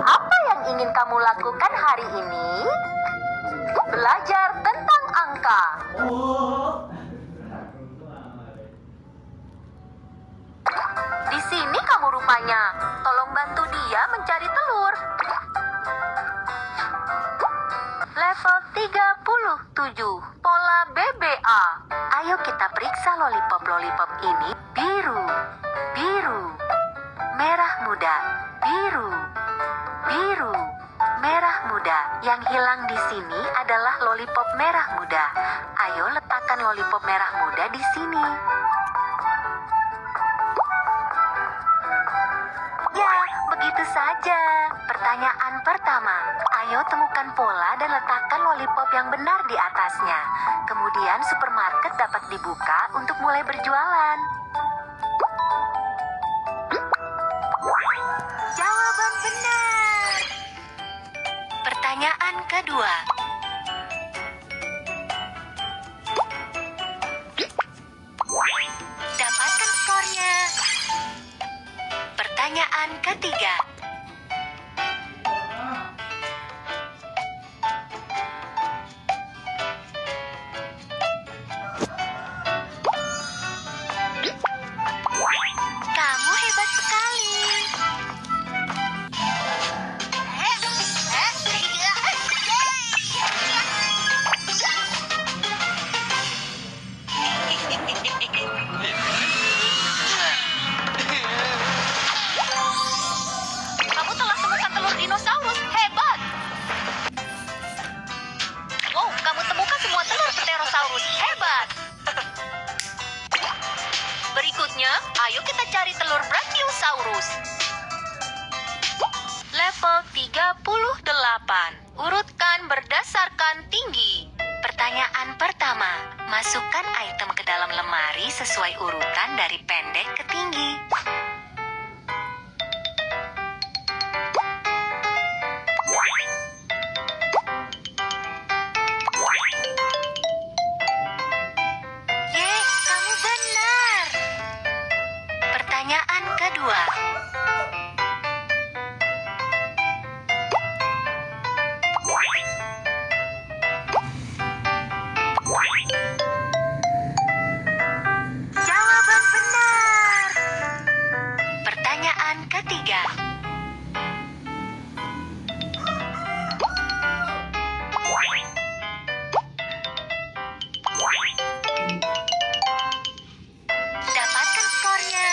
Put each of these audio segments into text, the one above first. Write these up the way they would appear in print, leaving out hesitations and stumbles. Apa yang ingin kamu lakukan hari ini? Belajar tentang angka. Di sini kamu rupanya. Tolong bantu dia mencari telur. Level 37, pola BBA. Ayo kita periksa lollipop-lollipop ini. Biru, biru, merah muda, biru, biru, merah muda. Yang hilang di sini adalah lollipop merah muda. Ayo letakkan lollipop merah muda di sini. Ya, begitu saja. Pertanyaan pertama, ayo temukan pola dan letakkan lollipop yang benar di atasnya. Kemudian supermarket dapat dibuka untuk mulai berjualan. Jawaban benar. Pertanyaan kedua. Dapatkan skornya. Pertanyaan ketiga. Ayo kita cari telur Brachiosaurus. Level 38. Urutkan berdasarkan tinggi. Pertanyaan pertama. Masukkan item ke dalam lemari sesuai urutan dari pendek ke tinggi. Kedua, jawaban benar. Pertanyaan ketiga, dapatkan skornya.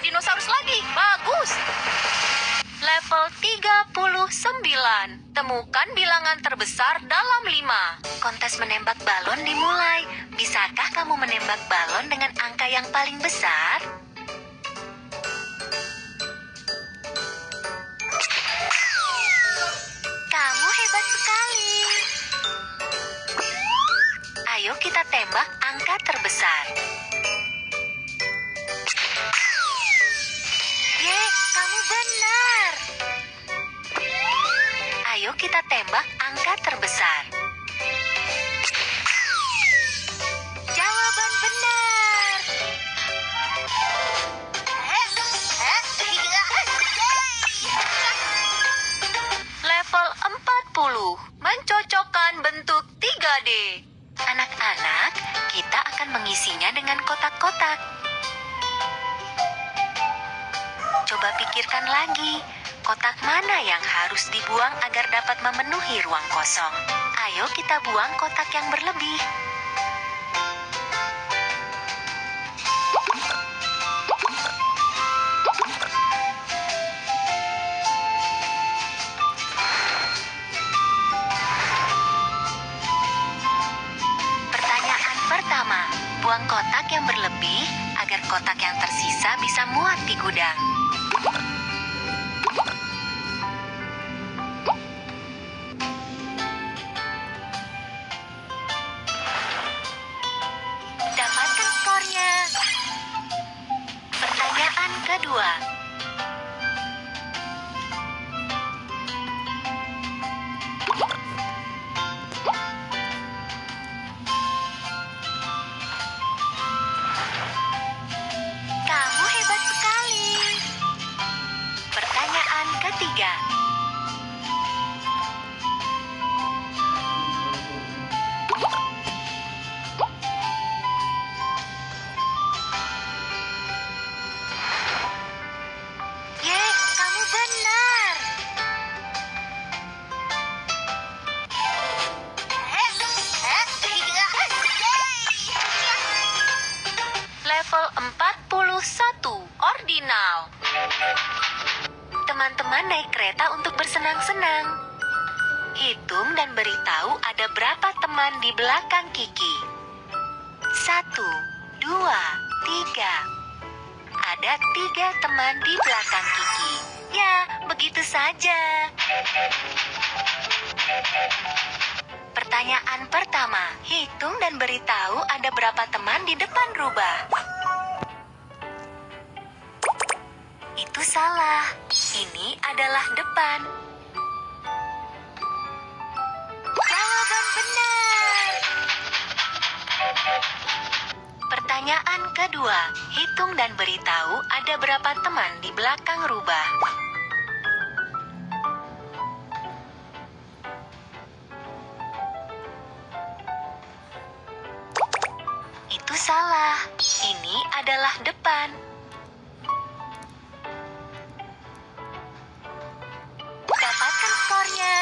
Dinosaurus lagi, bagus. Level 39. Temukan bilangan terbesar dalam 5. Kontes menembak balon dimulai. Bisakah kamu menembak balon dengan angka yang paling besar? Kamu hebat sekali. Ayo kita tembak angka terbesar. Benar. Ayo kita tembak angka terbesar. Jawaban benar. Level 40. Mencocokkan bentuk 3D. Anak-anak, kita akan mengisinya dengan kotak-kotak. Coba pikirkan lagi, kotak mana yang harus dibuang agar dapat memenuhi ruang kosong? Ayo kita buang kotak yang berlebih. Pertanyaan pertama, buang kotak yang berlebih agar kotak yang tersisa bisa muat di gudang. level 41, ordinal. Teman-teman naik kereta untuk bersenang-senang. Hitung dan beritahu ada berapa teman di belakang Kiki. 1, 2, 3. Ada 3 teman di belakang Kiki. Ya, begitu saja. Pertanyaan pertama, hitung dan beritahu ada berapa teman di depan rubah. Itu salah. Ini adalah depan. Jawaban benar. Pertanyaan kedua, hitung dan beritahu ada berapa teman di belakang rubah. Itu salah. Ini adalah depan. Dapatkan skornya.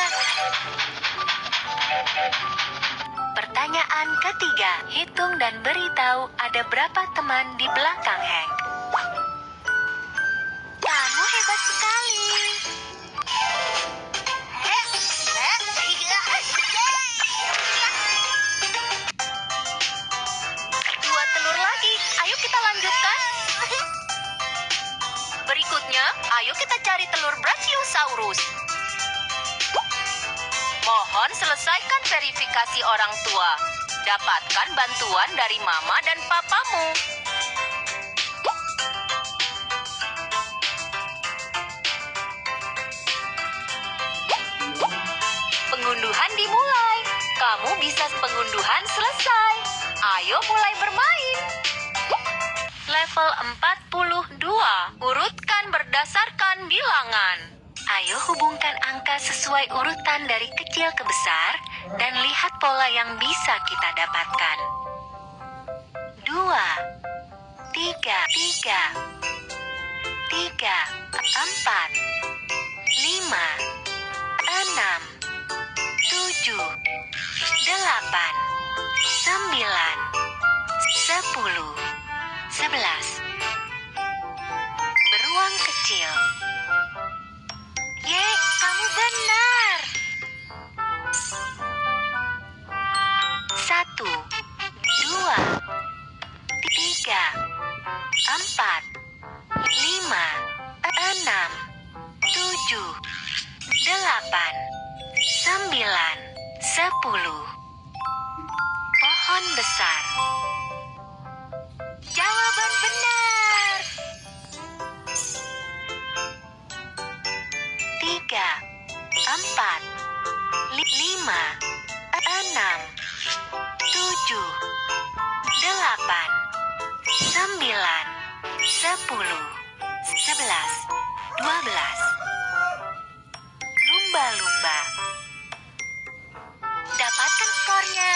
Pertanyaan ketiga, hitung dan beritahu ada berapa teman di belakang Hank. Kamu hebat sekali. Dua telur lagi, ayo kita lanjutkan. Berikutnya, ayo kita cari telur Brachiosaurus. Mohon selesaikan verifikasi orang tua. Dapatkan bantuan dari mama dan papamu. Pengunduhan dimulai. Kamu bisa pengunduhan selesai. Ayo mulai bermain. Level 42. Urutkan berdasarkan bilangan. Ayo hubungkan angka sesuai urutan dari kecil ke besar, dan lihat pola yang bisa kita dapatkan. 2, 3, 4, 5, 6, 7, 8, 9, 10, 11. Beruang kecil. Yeay, kamu benar. 1, 2, 3, 4, 5, 6, 7, 8, 9, 10. Pohon besar. Jawaban benar. 3, 4, 5, 6, 7, 8, 9, 10, 11, 12. Lumba-lumba. Dapatkan skornya.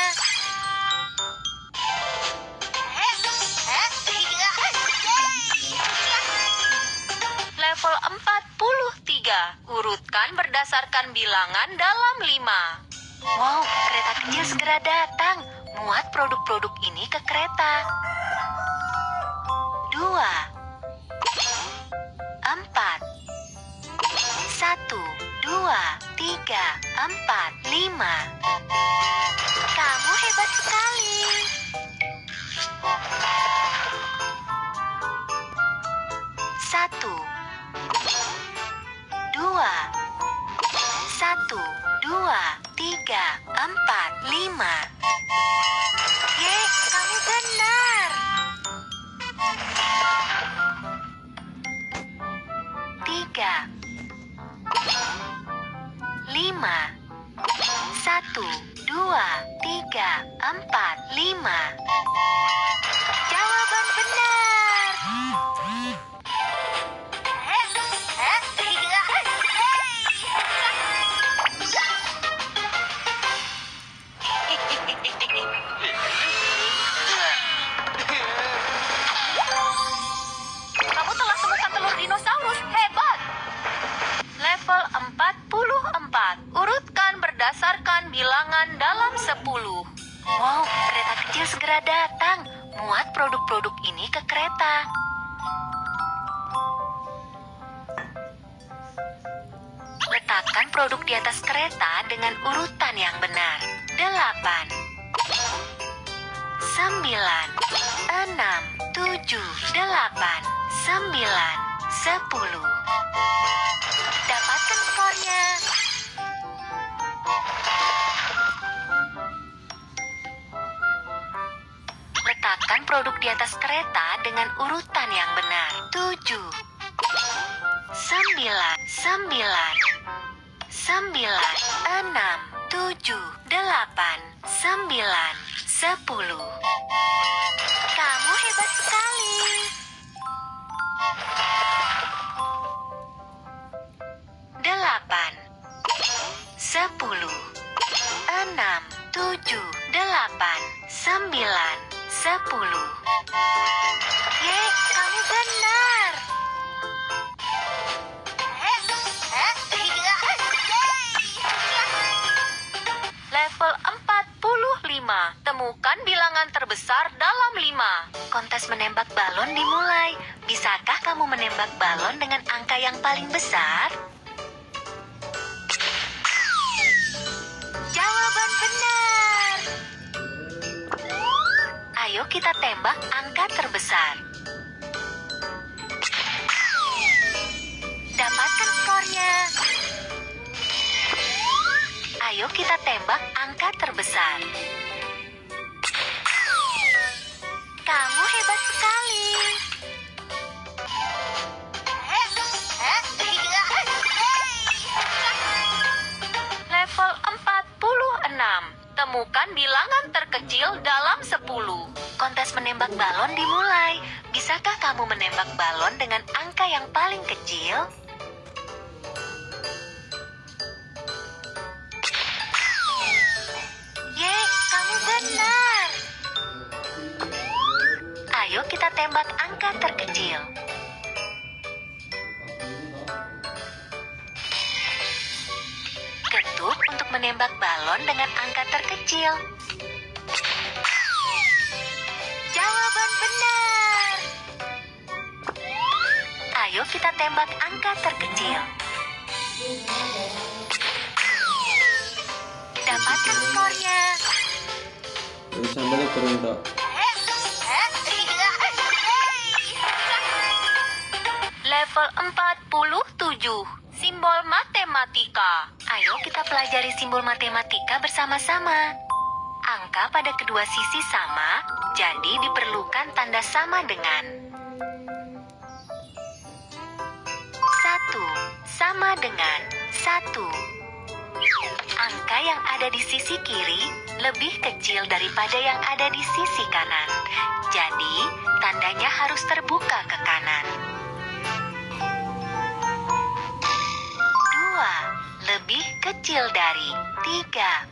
Level 43. Urutkan berdasarkan bilangan dalam 5. Wow, kereta kecil segera datang. Muat produk-produk ini ke kereta. 2, 4, 1, 2, 3, 4, 5. Kamu hebat sekali. Satu, dua, 3, 4, 5. Yeay, kamu benar. 3, 5, 1, 2, 3, 4, 5. Jawaban benar. Kamu telah temukan telur dinosaurus, hebat. Level 44. Urutkan berdasarkan bilangan dalam 10. Wow, kereta kecil segera datang. muat produk-produk ini ke kereta. Letakkan produk di atas kereta dengan urutan yang benar. 8, 9, 6, 7, 8, 9, 10. Dapatkan skornya. Letakkan produk di atas kereta dengan urutan yang benar. 7, 9, 9, 6, 7, 8, 9, 10. Kamu hebat sekali. Delapan, 10, 6, 7, 8, 9, 10. Yeay, kamu benar. Level 45. Temukan bilangan terbesar dalam 5. Kontes menembak balon dimulai. Bisakah kamu menembak balon dengan angka yang paling besar? Jawaban benar. Ayo kita tembak angka terbesar. Dapatkan skornya. Ayo kita tembak angka terbesar. Kamu hebat sekali. Level 46. Temukan bilangan terkecil dalam 10. Kontes menembak balon dimulai. Bisakah kamu menembak balon dengan angka yang paling kecil? Ayo kita tembak angka terkecil. Ketuk untuk menembak balon dengan angka terkecil. Jawaban benar. Ayo kita tembak angka terkecil. Dapatkan skornya. Level 47. Simbol matematika. Ayo kita pelajari simbol matematika bersama-sama. Angka pada kedua sisi sama, jadi diperlukan tanda sama dengan 1 sama dengan 1. Angka yang ada di sisi kiri lebih kecil daripada yang ada di sisi kanan. Jadi, tandanya harus terbuka ke kanan. 2 lebih kecil dari 3.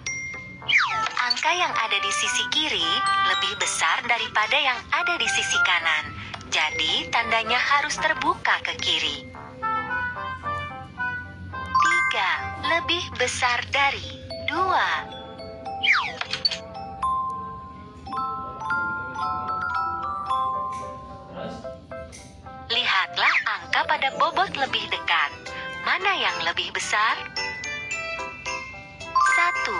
Angka yang ada di sisi kiri lebih besar daripada yang ada di sisi kanan. Jadi, tandanya harus terbuka ke kiri. 3 lebih besar dari 2. Lihatlah angka pada bobot lebih dekat. Mana yang lebih besar? 1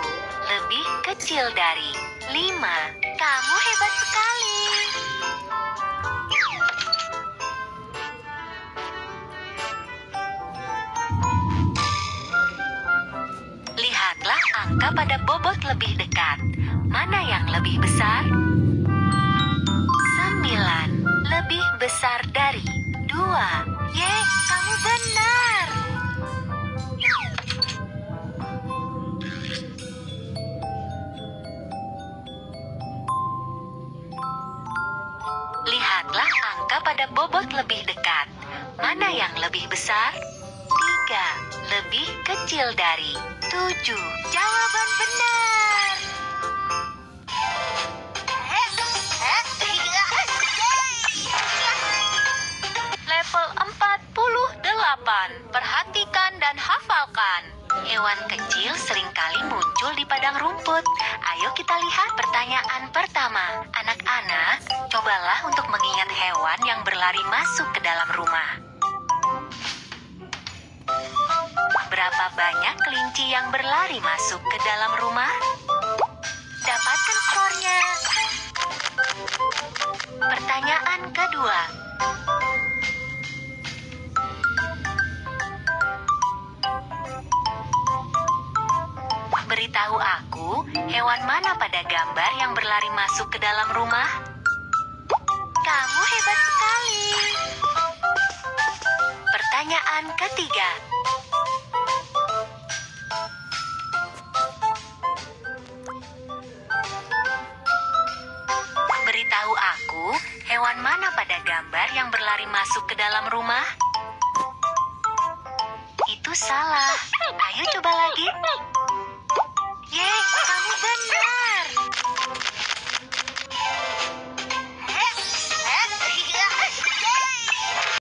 lebih kecil dari 5. Kamu hebat sekali. Lihatlah angka pada bobot lebih dekat. Mana yang lebih besar? 9 lebih besar dari 2. Yeay, kamu benar. Lihatlah angka pada bobot lebih dekat. Mana yang lebih besar? 3 lebih kecil dari 7. Jawaban benar. Level 48. Perhatikan dan hafalkan. Hewan kecil seringkali muncul di padang rumput. Ayo kita lihat pertanyaan pertama. Anak-anak, coba dengan hewan yang berlari masuk ke dalam rumah. Berapa banyak kelinci yang berlari masuk ke dalam rumah? Dapatkan skornya. Pertanyaan kedua. Beritahu aku, hewan mana pada gambar yang berlari masuk ke dalam rumah? Kamu hebat sekali. Pertanyaan ketiga. Beritahu aku, hewan mana pada gambar yang berlari masuk ke dalam rumah? Itu salah. Ayo coba lagi. Yeay.